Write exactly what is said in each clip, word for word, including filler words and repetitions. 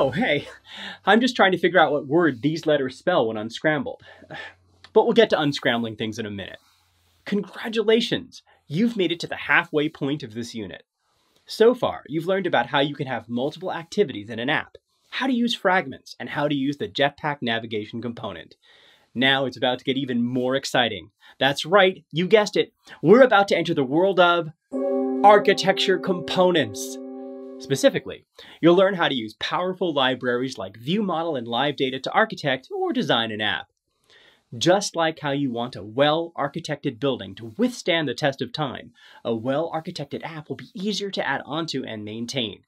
oh, hey, I'm just trying to figure out what word these letters spell when unscrambled. But we'll get to unscrambling things in a minute. Congratulations! You've made it to the halfway point of this unit. So far, you've learned about how you can have multiple activities in an app, how to use fragments, and how to use the Jetpack navigation component. Now it's about to get even more exciting. That's right, you guessed it. We're about to enter the world of architecture components. Specifically, you'll learn how to use powerful libraries like ViewModel and LiveData to architect or design an app. Just like how you want a well-architected building to withstand the test of time, a well-architected app will be easier to add onto and maintain.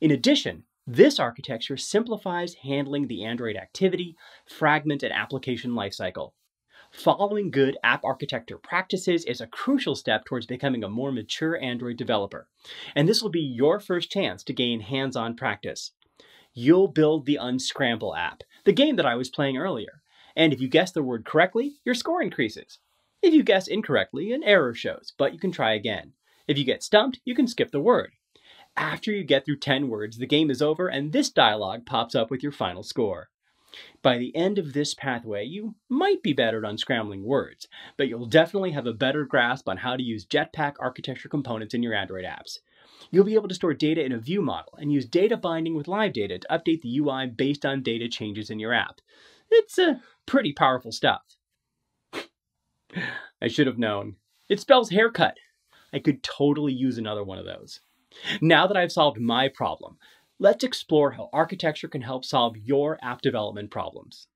In addition, this architecture simplifies handling the Android activity, fragment, and application lifecycle. Following good app architecture practices is a crucial step towards becoming a more mature Android developer, and this will be your first chance to gain hands-on practice. You'll build the Unscramble app, the game that I was playing earlier. And if you guess the word correctly, your score increases. If you guess incorrectly, an error shows, but you can try again. If you get stumped, you can skip the word. After you get through ten words, the game is over and this dialogue pops up with your final score. By the end of this pathway, you might be better at unscrambling words, but you'll definitely have a better grasp on how to use Jetpack architecture components in your Android apps. You'll be able to store data in a view model and use data binding with live data to update the U I based on data changes in your app. It's uh, pretty powerful stuff. I should have known. It spells haircut. I could totally use another one of those. Now that I've solved my problem, let's explore how architecture can help solve your app development problems.